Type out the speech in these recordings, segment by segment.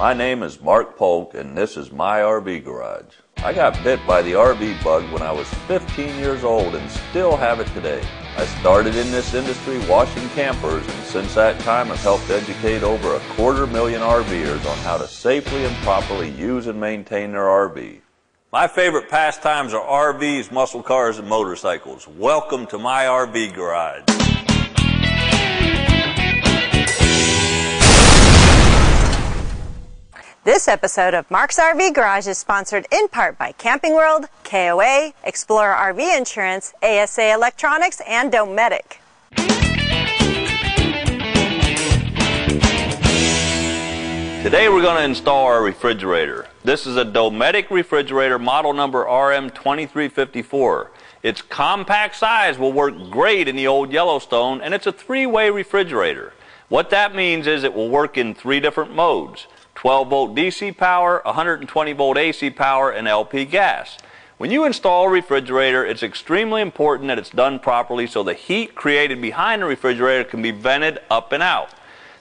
My name is Mark Polk, and this is My RV Garage. I got bit by the RV bug when I was 15 years old and still have it today. I started in this industry washing campers, and since that time I've helped educate over 250,000 RVers on how to safely and properly use and maintain their RV. My favorite pastimes are RVs, muscle cars, and motorcycles. Welcome to My RV Garage. This episode of Mark's RV Garage is sponsored in part by Camping World, KOA, Explorer RV Insurance, ASA Electronics, and Dometic. Today we're going to install our refrigerator. This is a Dometic refrigerator model number RM2354. Its compact size will work great in the old Yellowstone, and it's a three-way refrigerator. What that means is it will work in three different modes: 12-volt DC power, 120-volt AC power, and LP gas. When you install a refrigerator, it's extremely important that it's done properly so the heat created behind the refrigerator can be vented up and out.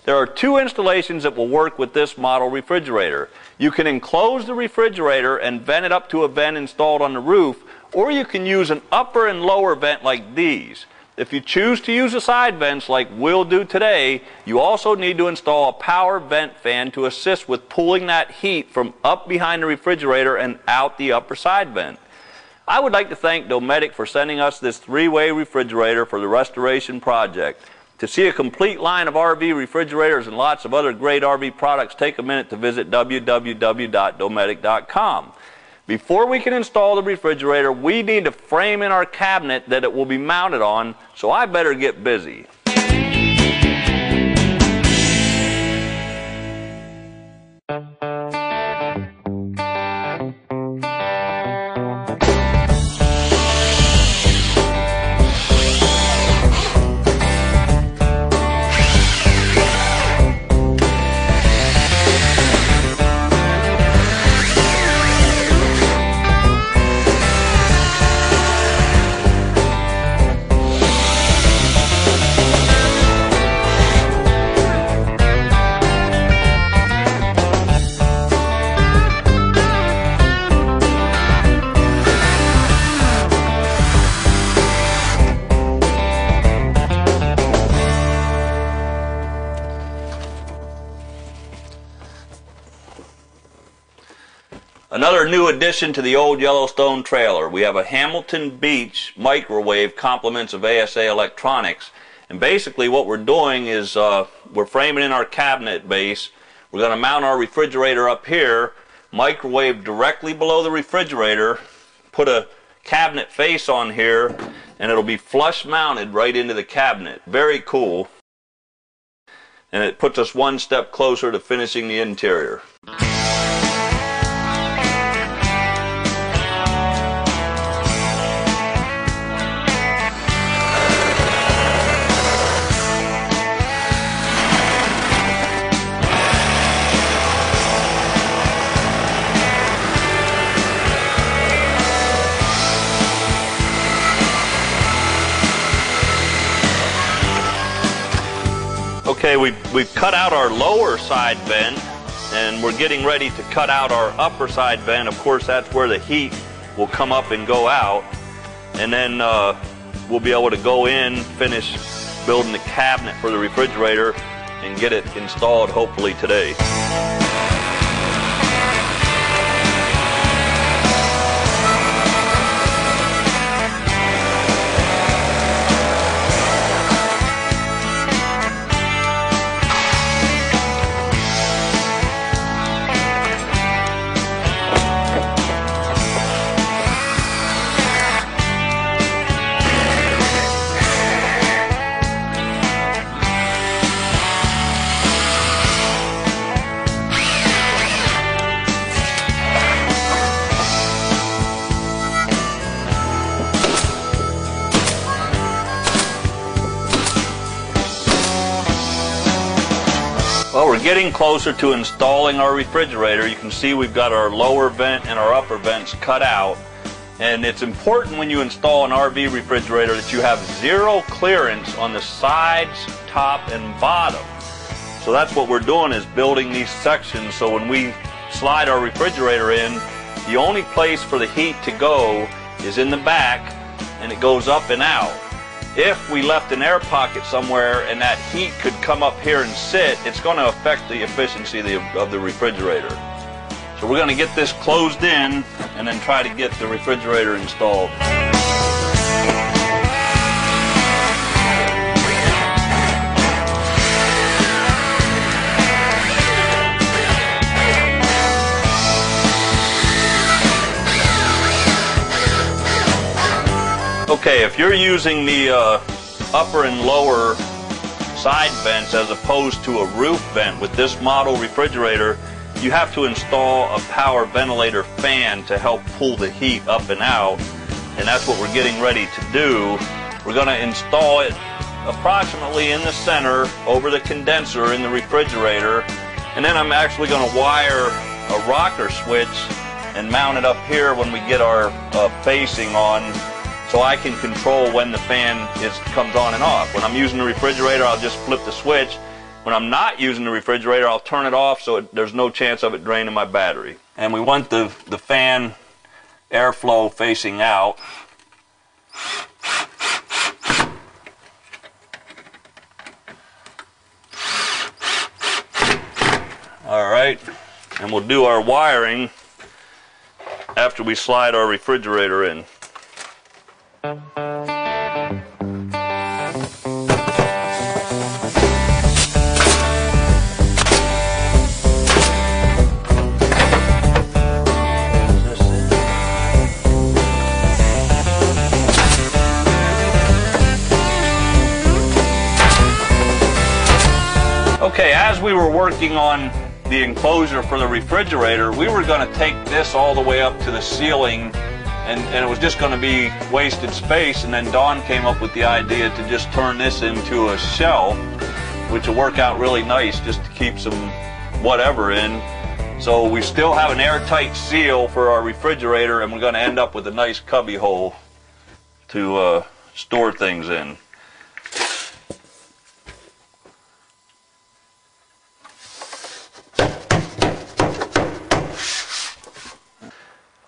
There are two installations that will work with this model refrigerator. You can enclose the refrigerator and vent it up to a vent installed on the roof, or you can use an upper and lower vent like these. If you choose to use the side vents like we'll do today, you also need to install a power vent fan to assist with pulling that heat from up behind the refrigerator and out the upper side vent. I would like to thank Dometic for sending us this three-way refrigerator for the restoration project. To see a complete line of RV refrigerators and lots of other great RV products, take a minute to visit www.dometic.com. Before we can install the refrigerator, we need to frame in our cabinet that it will be mounted on, so I better get busy. Another new addition to the old Yellowstone trailer. We have a Hamilton Beach microwave, compliments of ASA Electronics. And basically what we're doing is we're framing in our cabinet base. We're going to mount our refrigerator up here, microwave directly below the refrigerator, put a cabinet face on here, and it'll be flush mounted right into the cabinet. Very cool. And it puts us one step closer to finishing the interior. Okay, we've cut out our lower side vent, and we're getting ready to cut out our upper side vent. Of course, that's where the heat will come up and go out. And then we'll be able to go in, finish building the cabinet for the refrigerator, and get it installed hopefully today. Well, we're getting closer to installing our refrigerator. You can see we've got our lower vent and our upper vents cut out. And it's important when you install an RV refrigerator that you have zero clearance on the sides, top, and bottom. So that's what we're doing, is building these sections so when we slide our refrigerator in, the only place for the heat to go is in the back, and it goes up and out. If we left an air pocket somewhere and that heat could come up here and sit, it's going to affect the efficiency of the refrigerator. So we're going to get this closed in and then try to get the refrigerator installed. Okay, if you're using the upper and lower side vents as opposed to a roof vent with this model refrigerator, you have to install a power ventilator fan to help pull the heat up and out, and that's what we're getting ready to do. We're going to install it approximately in the center over the condenser in the refrigerator, and then I'm actually going to wire a rocker switch and mount it up here when we get our facing on, so I can control when the fan comes on and off. When I'm using the refrigerator, I'll just flip the switch. When I'm not using the refrigerator, I'll turn it off so there's no chance of it draining my battery. And we want the fan airflow facing out. All right, and we'll do our wiring after we slide our refrigerator in. Okay, as we were working on the enclosure for the refrigerator, we were going to take this all the way up to the ceiling, and it was just going to be wasted space, and then Dawn came up with the idea to just turn this into a shelf, which will work out really nice just to keep some whatever in. So we still have an airtight seal for our refrigerator, and we're going to end up with a nice cubby hole to store things in.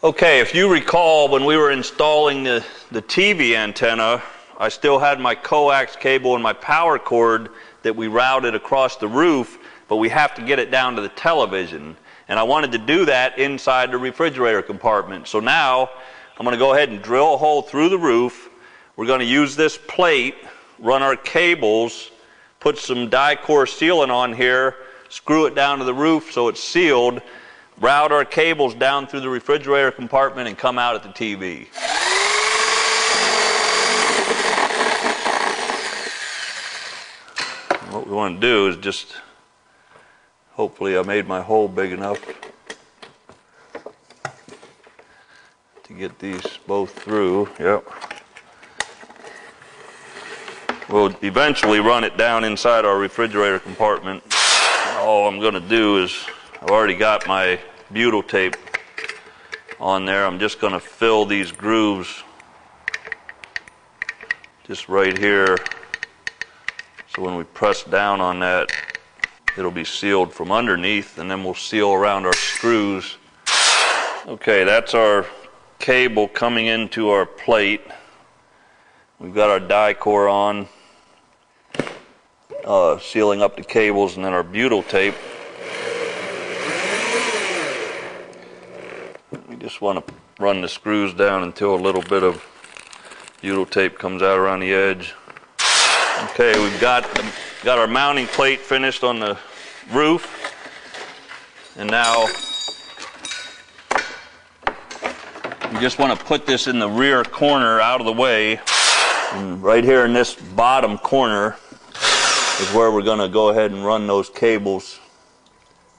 Okay, if you recall, when we were installing the TV antenna, I still had my coax cable and my power cord that we routed across the roof, but we have to get it down to the television. And I wanted to do that inside the refrigerator compartment. So now I'm going to go ahead and drill a hole through the roof. We're going to use this plate, run our cables, put some Dicor sealant on here, screw it down to the roof so it's sealed, route our cables down through the refrigerator compartment and come out at the TV. What we want to do is just, hopefully I made my hole big enough to get these both through. Yep. We'll eventually run it down inside our refrigerator compartment. All I'm going to do is, I've already got my Butyl tape on there. I'm just going to fill these grooves just right here, so when we press down on that, it'll be sealed from underneath, and then we'll seal around our screws. Okay, that's our cable coming into our plate. We've got our Dicor on, sealing up the cables, and then our Butyl tape. Just want to run the screws down until a little bit of butyl tape comes out around the edge. Okay, we've got our mounting plate finished on the roof, and now you just want to put this in the rear corner out of the way, and right here in this bottom corner is where we're going to go ahead and run those cables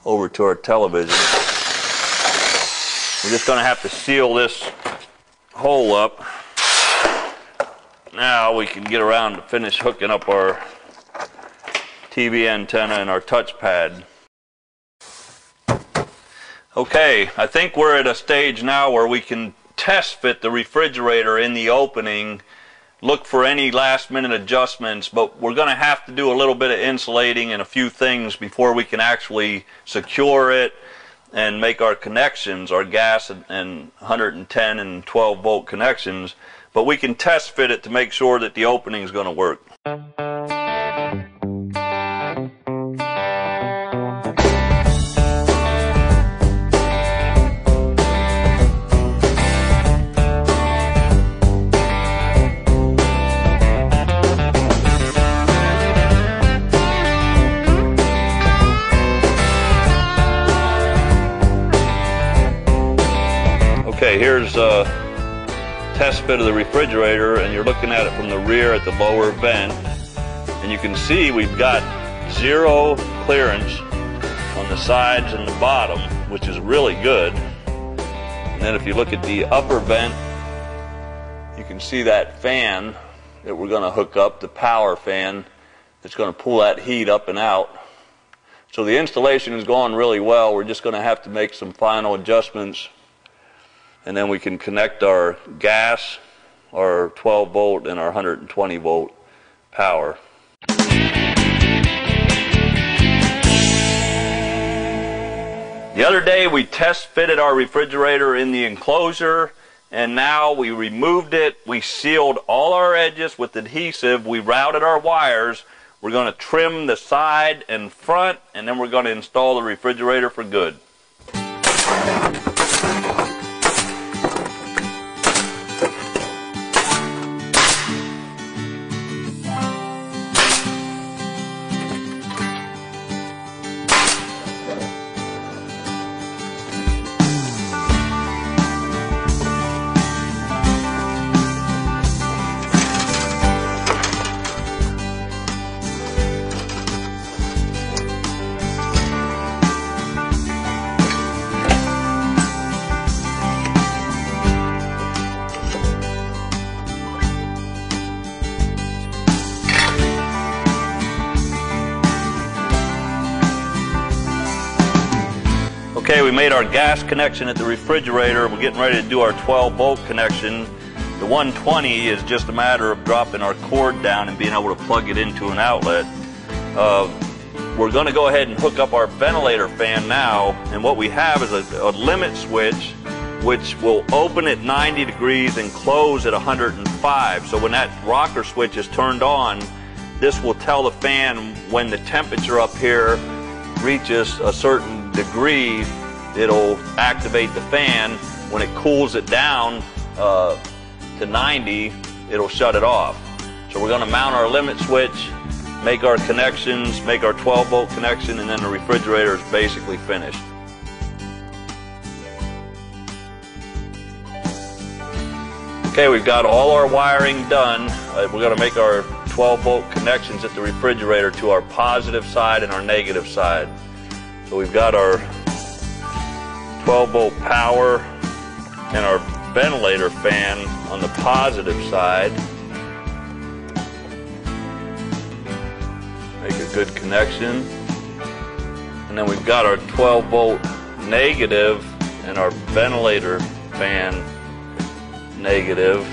over to our television. We're just going to have to seal this hole up. Now we can get around to finish hooking up our TV antenna and our touchpad. Okay, I think we're at a stage now where we can test fit the refrigerator in the opening look for any last minute adjustments, but we're going to have to do a little bit of insulating and a few things before we can actually secure it and make our connections, our gas and 110 and 12 volt connections, but we can test fit it to make sure that the opening is going to work. Okay, here's a test fit of the refrigerator, and you're looking at it from the rear at the lower vent, and you can see we've got zero clearance on the sides and the bottom, which is really good. And then if you look at the upper vent, you can see that fan that we're going to hook up, the power fan that's going to pull that heat up and out. So the installation is going really well. We're just going to have to make some final adjustments, and then we can connect our gas, our 12 volt and our 120 volt power. The other day we test fitted our refrigerator in the enclosure, and now we removed it, we sealed all our edges with adhesive, we routed our wires, we're going to trim the side and front, and then we're going to install the refrigerator for good. Okay, we made our gas connection at the refrigerator. We're getting ready to do our 12 volt connection. The 120 is just a matter of dropping our cord down and being able to plug it into an outlet. We're going to go ahead and hook up our ventilator fan now, and what we have is a limit switch which will open at 90 degrees and close at 105. So when that rocker switch is turned on, this will tell the fan when the temperature up here reaches a certain degree, it'll activate the fan. When it cools it down to 90, it'll shut it off. So we're going to mount our limit switch, make our connections, make our 12 volt connection, and then the refrigerator is basically finished. Okay, we've got all our wiring done. We're going to make our 12 volt connections at the refrigerator to our positive side and our negative side. So we've got our 12 volt power and our ventilator fan on the positive side. Make a good connection. And then we've got our 12 volt negative and our ventilator fan negative.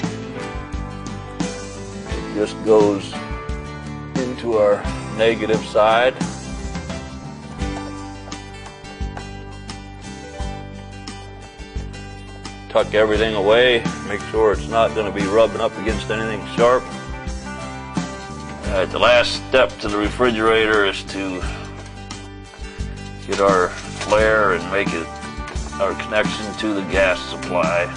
It just goes into our negative side. Tuck everything away, make sure it's not going to be rubbing up against anything sharp. All right, the last step to the refrigerator is to get our flare and make it our connection to the gas supply.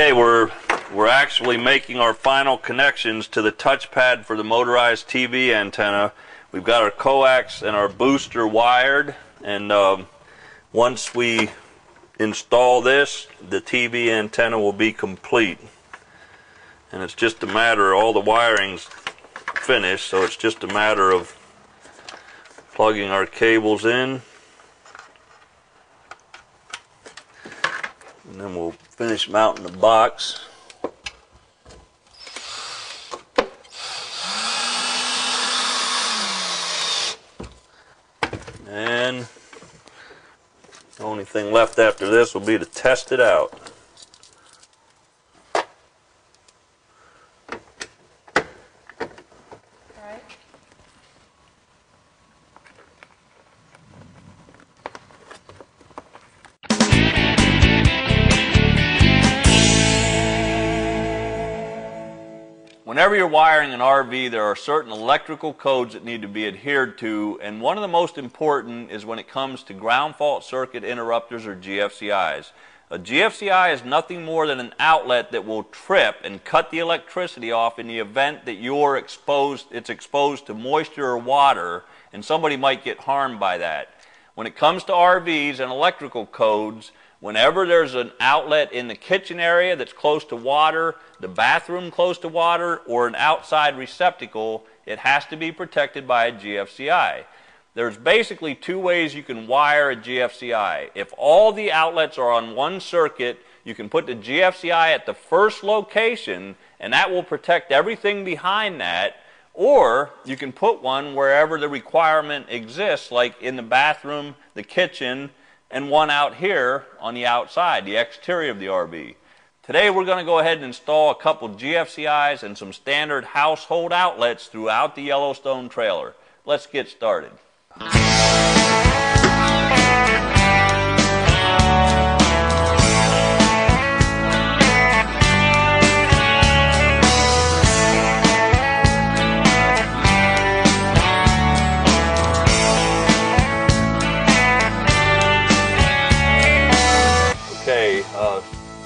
Okay, we're actually making our final connections to the touchpad for the motorized TV antenna. We've got our coax and our booster wired, and once we install this, the TV antenna will be complete. and it's just a matter, all the wiring's finished, so it's just a matter of plugging our cables in, and then we'll finish mounting the box. And the only thing left after this will be to test it out. Whenever you're wiring an RV, there are certain electrical codes that need to be adhered to, and one of the most important is when it comes to ground fault circuit interrupters, or GFCIs. A GFCI is nothing more than an outlet that will trip and cut the electricity off in the event that you're exposed to moisture or water, and somebody might get harmed by that. When it comes to RVs and electrical codes, whenever there's an outlet in the kitchen area that's close to water, the bathroom close to water, or an outside receptacle, it has to be protected by a GFCI. There's basically two ways you can wire a GFCI. If all the outlets are on one circuit, you can put the GFCI at the first location, and that will protect everything behind that, or you can put one wherever the requirement exists, like in the bathroom, the kitchen, and one out here on the outside, the exterior of the RV. Today we're going to go ahead and install a couple GFCIs and some standard household outlets throughout the Yellowstone trailer. Let's get started.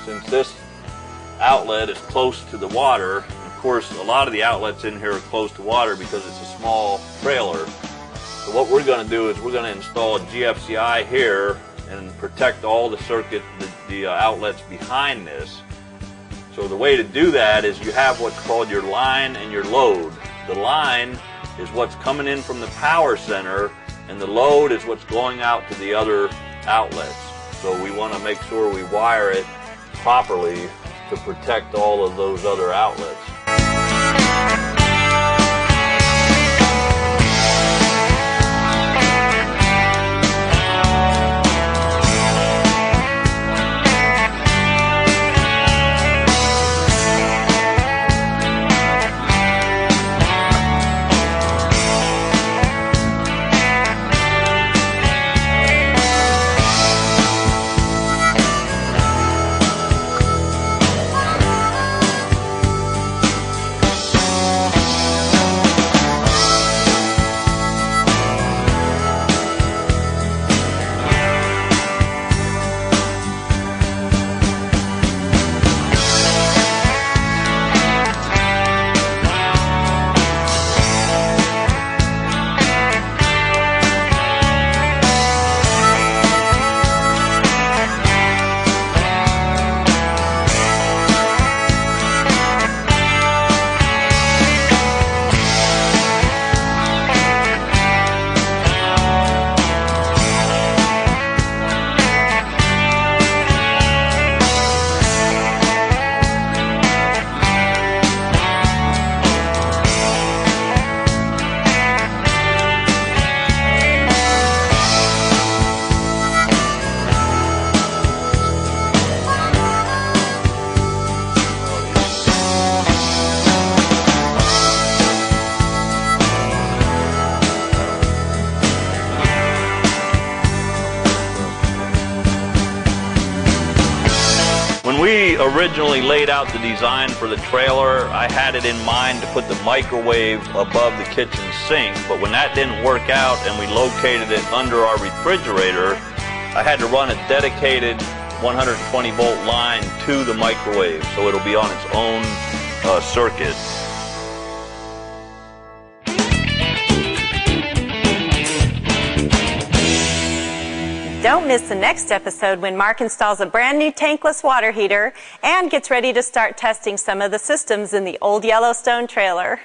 Since this outlet is close to the water, of course a lot of the outlets in here are close to water because it's a small trailer, so what we're going to do is we're going to install a GFCI here and protect all the circuit, the outlets behind this. So the way to do that is you have what's called your line and your load. The line is what's coming in from the power center, and the load is what's going out to the other outlets. So we want to make sure we wire it properly to protect all of those other outlets. Originally laid out the design for the trailer, I had it in mind to put the microwave above the kitchen sink, but when that didn't work out and we located it under our refrigerator, I had to run a dedicated 120 volt line to the microwave, so it'll be on its own circuit. Don't miss the next episode when Mark installs a brand new tankless water heater and gets ready to start testing some of the systems in the old Yellowstone trailer.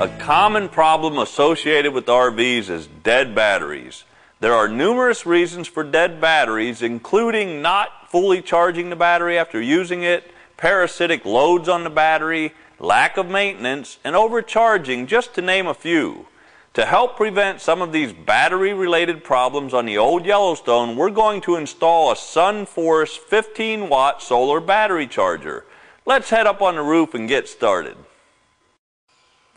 A common problem associated with RVs is dead batteries. There are numerous reasons for dead batteries, including not fully charging the battery after using it, parasitic loads on the battery, lack of maintenance, and overcharging, just to name a few. To help prevent some of these battery-related problems on the old Yellowstone, we're going to install a Sunforce 15-watt solar battery charger. Let's head up on the roof and get started.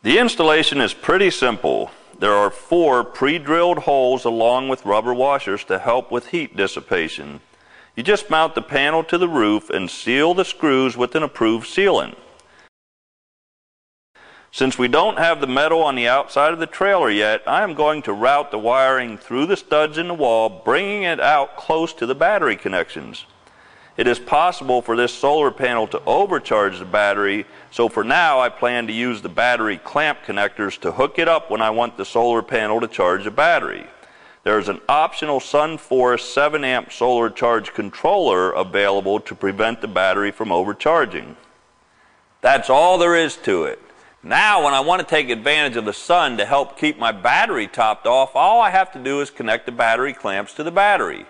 The installation is pretty simple. There are 4 pre-drilled holes along with rubber washers to help with heat dissipation. You just mount the panel to the roof and seal the screws with an approved sealant. Since we don't have the metal on the outside of the trailer yet, I am going to route the wiring through the studs in the wall, bringing it out close to the battery connections. It is possible for this solar panel to overcharge the battery, so for now I plan to use the battery clamp connectors to hook it up when I want the solar panel to charge the battery. There is an optional Sunforce 7-amp solar charge controller available to prevent the battery from overcharging. That's all there is to it. Now when I want to take advantage of the sun to help keep my battery topped off, all I have to do is connect the battery clamps to the battery.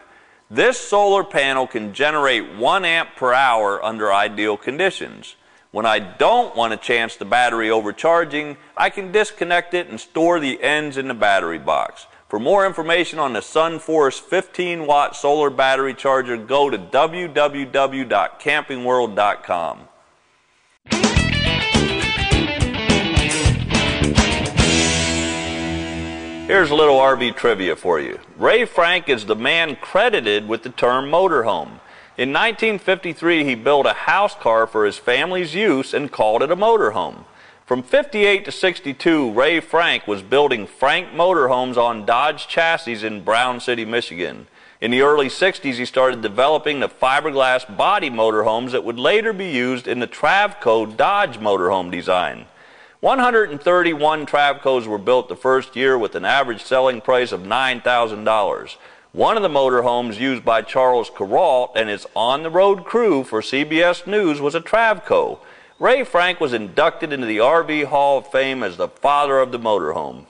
This solar panel can generate 1 amp per hour under ideal conditions. When I don't want to chance the battery overcharging, I can disconnect it and store the ends in the battery box. For more information on the Sunforce 15-watt solar battery charger, go to www.campingworld.com. Here's a little RV trivia for you. Ray Frank is the man credited with the term motorhome. In 1953, he built a house car for his family's use and called it a motorhome. From 58 to 62, Ray Frank was building Frank motorhomes on Dodge chassis in Brown City, Michigan. In the early 60s, he started developing the fiberglass body motorhomes that would later be used in the Travco Dodge motorhome design. 131 Travcos were built the first year with an average selling price of $9,000. One of the motorhomes used by Charles Kuralt and his on-the-road crew for CBS News was a Travco. Ray Frank was inducted into the RV Hall of Fame as the father of the motorhome.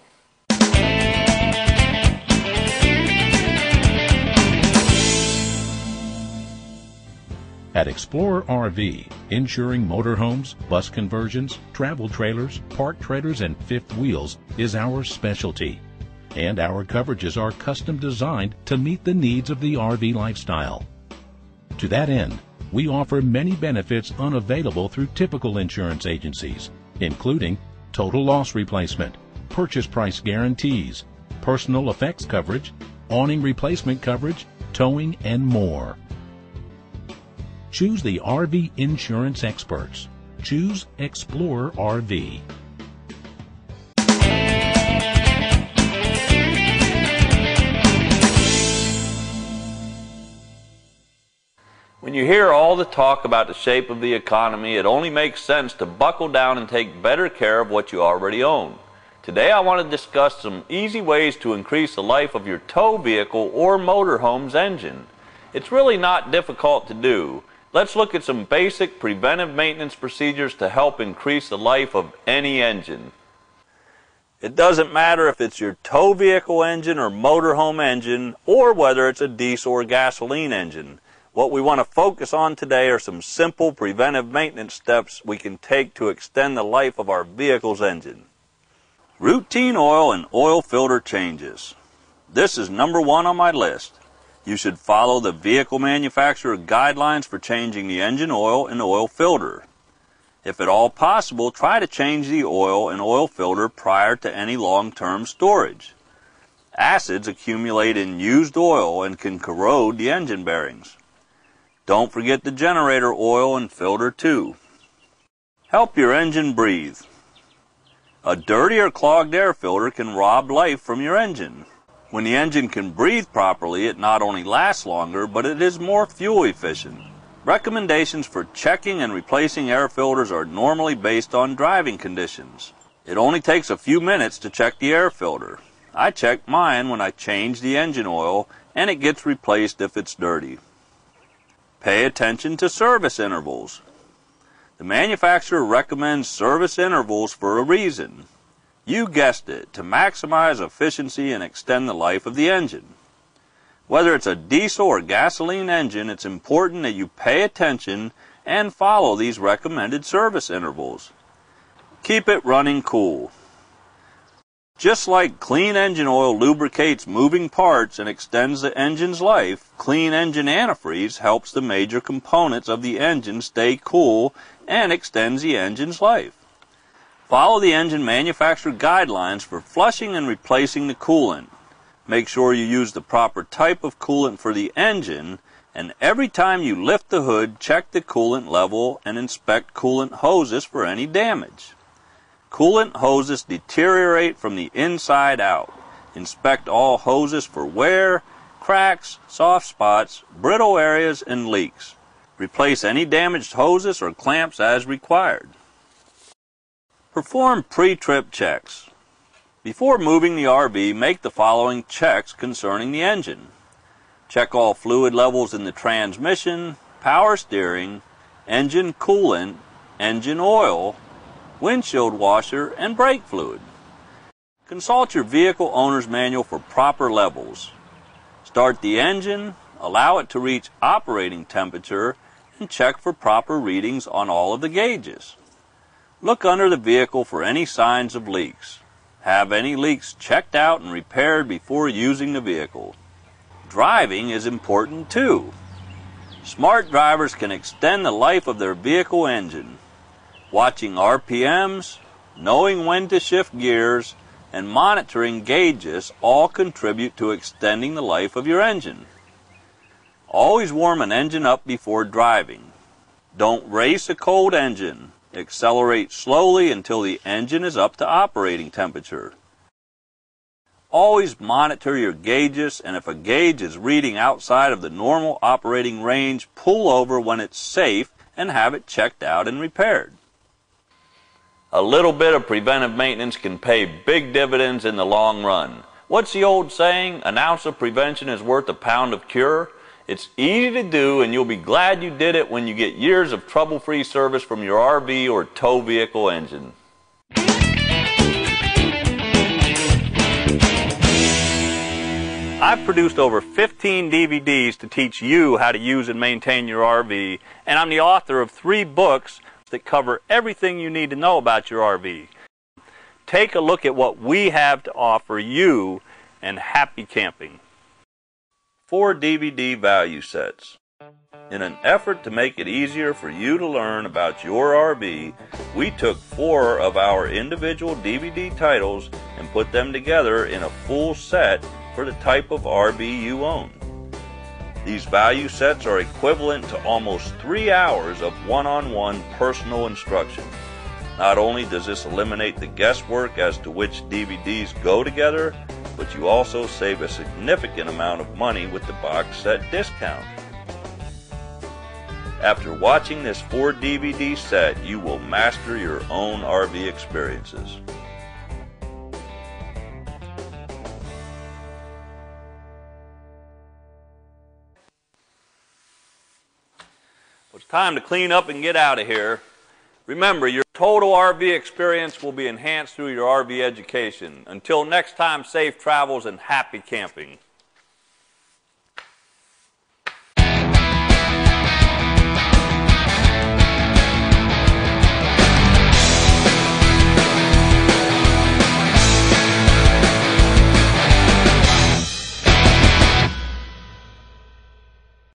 At Explorer RV, insuring motorhomes, bus conversions, travel trailers, park trailers, and fifth wheels is our specialty. And our coverages are custom designed to meet the needs of the RV lifestyle. To that end, we offer many benefits unavailable through typical insurance agencies, including total loss replacement, purchase price guarantees, personal effects coverage, awning replacement coverage, towing, and more. Choose the RV insurance experts. Choose Explorer RV. When you hear all the talk about the shape of the economy, it only makes sense to buckle down and take better care of what you already own. Today I want to discuss some easy ways to increase the life of your tow vehicle or motorhome's engine. It's really not difficult to do. Let's look at some basic preventive maintenance procedures to help increase the life of any engine. It doesn't matter if it's your tow vehicle engine or motorhome engine, or whether it's a diesel or gasoline engine. What we want to focus on today are some simple preventive maintenance steps we can take to extend the life of our vehicle's engine. Routine oil and oil filter changes. This is number 1 on my list. You should follow the vehicle manufacturer guidelines for changing the engine oil and oil filter. If at all possible, try to change the oil and oil filter prior to any long-term storage. Acids accumulate in used oil and can corrode the engine bearings. Don't forget the generator oil and filter too. Help your engine breathe. A dirty or clogged air filter can rob life from your engine. When the engine can breathe properly, it not only lasts longer, but it is more fuel efficient. Recommendations for checking and replacing air filters are normally based on driving conditions. It only takes a few minutes to check the air filter. I check mine when I change the engine oil, and it gets replaced if it's dirty. Pay attention to service intervals. The manufacturer recommends service intervals for a reason. You guessed it, to maximize efficiency and extend the life of the engine. Whether it's a diesel or gasoline engine, it's important that you pay attention and follow these recommended service intervals. Keep it running cool. Just like clean engine oil lubricates moving parts and extends the engine's life, clean engine antifreeze helps the major components of the engine stay cool and extends the engine's life. Follow the engine manufacturer guidelines for flushing and replacing the coolant. Make sure you use the proper type of coolant for the engine, and every time you lift the hood, check the coolant level and inspect coolant hoses for any damage. Coolant hoses deteriorate from the inside out. Inspect all hoses for wear, cracks, soft spots, brittle areas, and leaks. Replace any damaged hoses or clamps as required. Perform pre-trip checks. Before moving the RV, make the following checks concerning the engine. Check all fluid levels in the transmission, power steering, engine coolant, engine oil, windshield washer, and brake fluid. Consult your vehicle owner's manual for proper levels. Start the engine, allow it to reach operating temperature, and check for proper readings on all of the gauges. Look under the vehicle for any signs of leaks. Have any leaks checked out and repaired before using the vehicle. Driving is important too. Smart drivers can extend the life of their vehicle engine. Watching RPMs, knowing when to shift gears, and monitoring gauges all contribute to extending the life of your engine. Always warm an engine up before driving. Don't race a cold engine. Accelerate slowly until the engine is up to operating temperature. Always monitor your gauges, and if a gauge is reading outside of the normal operating range, pull over when it's safe and have it checked out and repaired. A little bit of preventive maintenance can pay big dividends in the long run. What's the old saying? An ounce of prevention is worth a pound of cure. It's easy to do, and you'll be glad you did it when you get years of trouble-free service from your RV or tow vehicle engine. I've produced over 15 DVDs to teach you how to use and maintain your RV, and I'm the author of 3 books that cover everything you need to know about your RV. Take a look at what we have to offer you, and happy camping. 4 DVD value sets. In an effort to make it easier for you to learn about your RV, we took 4 of our individual DVD titles and put them together in a full set for the type of RV you own. These value sets are equivalent to almost 3 hours of one-on-one personal instruction. Not only does this eliminate the guesswork as to which DVDs go together, but you also save a significant amount of money with the box set discount. After watching this 4 DVD set, you will master your own RV experiences. Time to clean up and get out of here. Remember, your total RV experience will be enhanced through your RV education. Until next time, safe travels and happy camping.